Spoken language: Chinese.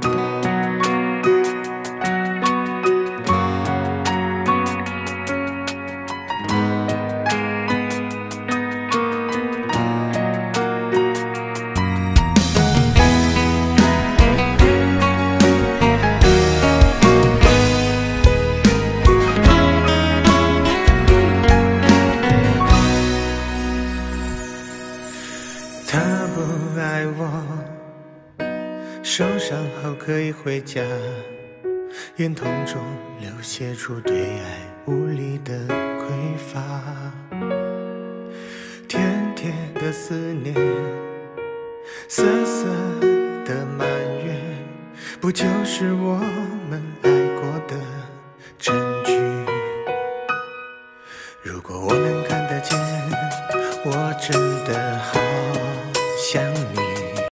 他不爱我，受伤后可以回家，眼瞳中流泻出对爱无力的匮乏。甜甜的思念，涩涩的埋怨，不就是我们爱过的真？